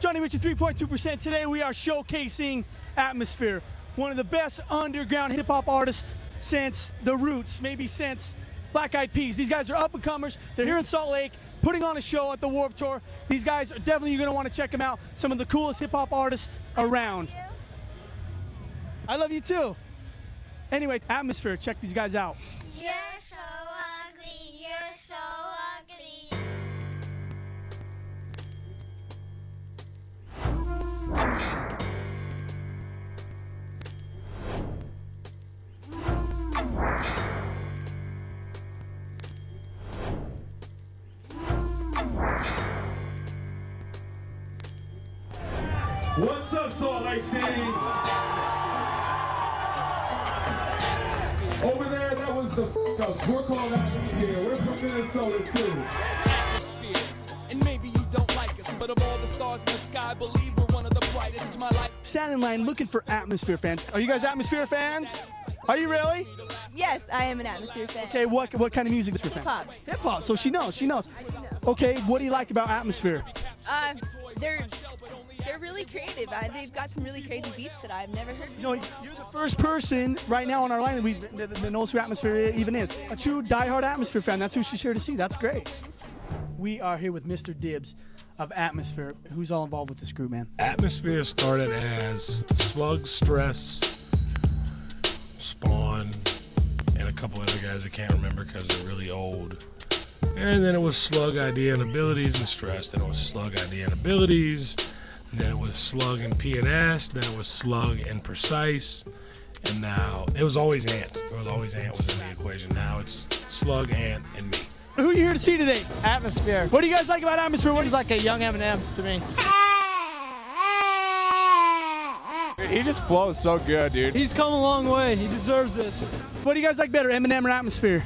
Johnny Riche, 3.2%. Today we are showcasing Atmosphere, one of the best underground hip-hop artists since The Roots, maybe since Black Eyed Peas. These guys are up-and-comers. They're here in Salt Lake, putting on a show at the Warped Tour. These guys are definitely going to want to check them out. Some of the coolest hip-hop artists around. I love you, too. Anyway, Atmosphere, check these guys out. You're so ugly, you're so ugly. What's up, Salt Lake City? Over there, that was the f**k-ups. We're called Atmosphere. We're from Minnesota, too. Atmosphere. And maybe you don't like us, but of all the stars in the sky, believe we're one of the brightest. My life. Stand in line looking for Atmosphere fans. Are you guys Atmosphere fans? Are you really? Yes, I am an Atmosphere fan. Okay, what kind of music is your fan? Hip-hop. Hip-hop, so she knows, Okay, what do you like about Atmosphere? They're really creative. They've got some really crazy beats that I've never heard before. You know, you're the first person right now on our line that knows who Atmosphere even is. A true diehard Atmosphere fan. That's who she's here to see. That's great. We are here with Mr. Dibbs of Atmosphere. Who's all involved with this group, man? Atmosphere started as Slug, Stress, Spawn, and a couple other guys I can't remember because they're really old. And then it was Slug, Idea, and Abilities, and Stress. Then it was Slug, Idea, and Abilities. Then it was Slug and P&S. Then it was Slug and Precise. And now it was always Ant. It was always Ant was in the equation. Now it's Slug, Ant, and me. Who are you here to see today? Atmosphere. What do you guys like about Atmosphere? He's like a young Eminem to me. He just flows so good, dude. He's come a long way. He deserves this. What do you guys like better, Eminem or Atmosphere?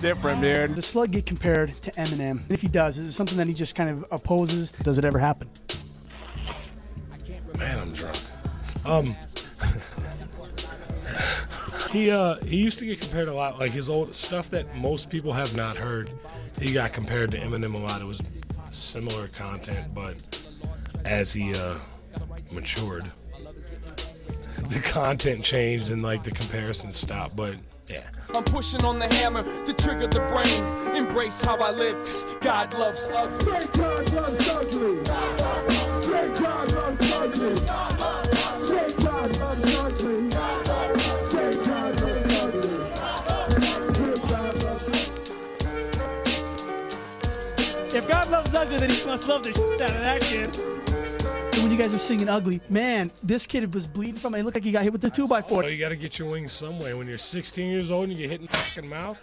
Different, dude. Does Slug get compared to Eminem? And if he does, is it something that he just kind of opposes? Does it ever happen? Man, I'm drunk. He used to get compared a lot. Like his old stuff that most people have not heard, he got compared to Eminem a lot. It was similar content, but as he matured, the content changed and like the comparisons stopped. But yeah. I'm pushing on the hammer to trigger the brain. Embrace how I live. God loves ugly. Straight God loves ugly. Straight God loves ugly. Straight God loves ugly. Straight God loves ugly. Straight God loves ugly. If God loves ugly, then he must love the shit out of that kid. When you guys are singing ugly, man, this kid was bleeding from it. It looked like he got hit with the 2x4. You got to get your wings somewhere. When you're 16 years old and you get hit in the fucking mouth,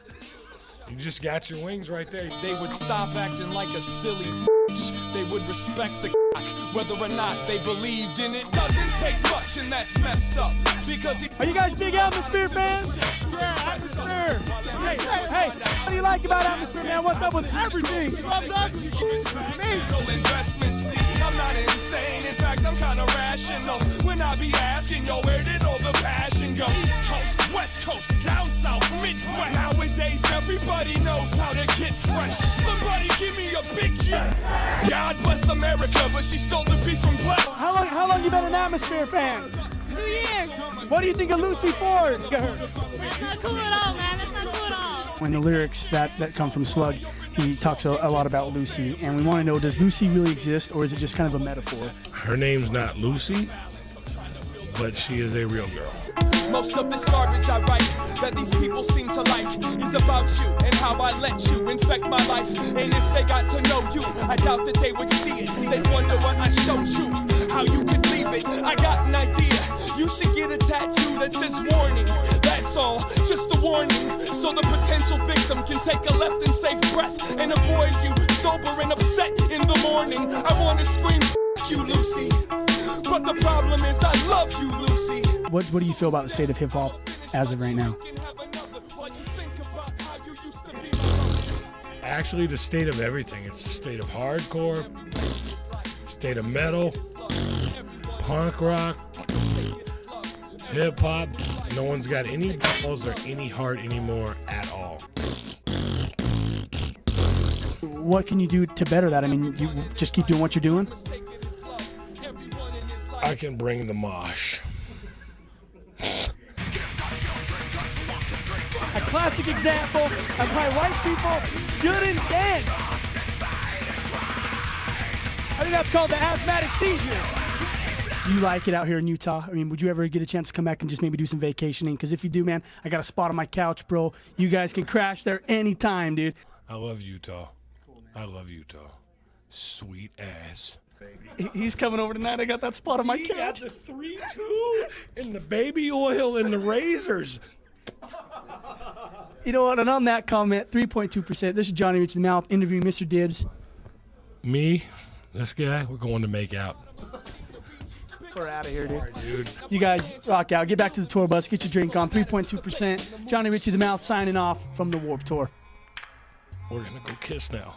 you just got your wings right there. They would stop acting like a silly bitch. They would respect the whether or not they believed in it. Doesn't take much, and that's messed up. Because are you guys big Atmosphere fans? Yeah, Atmosphere. Hey, what do you like about Atmosphere, man? What's up with everything? He loves Atmosphere. I'm not insane, in fact, I'm kind of rational. When I be asking, yo, where did all the passion go? East Coast, West Coast, down South, Midwest. Nowadays, everybody knows how to get fresh. Somebody give me a big yes. God bless America, but she stole the beat from Black. How long you been an Atmosphere fan? 2 years. What do you think of Lucy Ford? That's not cool at all, man. That's not cool at all. When the lyrics that come from Slug, he talks a lot about Lucy, and we want to know, does Lucy really exist, or is it just kind of a metaphor? Her name's not Lucy, but she is a real girl. Most of this garbage I write that these people seem to like is about you and how I let you infect my life. And if they got to know you, I doubt that they would see it. They'd wonder what I showed you, how you could leave it. I got an idea. You should get a tattoo that says warning. That's all, just a warning, so the potential victim can take a left and safe breath and avoid you, sober and upset in the morning. I want to scream, F you, Lucy, but the problem is I love you, Lucy. What do you feel about the state of hip-hop as of right now? Actually, the state of everything. It's the state of hardcore, state of metal, punk rock, hip-hop. No one's got any balls or any heart anymore at all. What can you do to better that? I mean, you just keep doing what you're doing? I can bring the mosh. A classic example of why white people shouldn't dance. I think that's called the asthmatic seizure. Do you like it out here in Utah? I mean, would you ever get a chance to come back and just maybe do some vacationing? Because if you do, man, I got a spot on my couch, bro. You guys can crash there anytime, dude. I love Utah. I love Utah. Sweet ass. He's coming over tonight. I got that spot on my couch. He got the 3-2 and the baby oil and the razors. You know what? And on that comment, 3.2%. This is Johnny Riche in the Mouth interviewing Mr. Dibbs. Me, this guy, we're going to make out. We're out of here, dude. Sorry, dude. You guys rock out. Get back to the tour bus. Get your drink on. 3.2%. Johnny Riche in the Mouth signing off from the Warped Tour. We're going to go kiss now.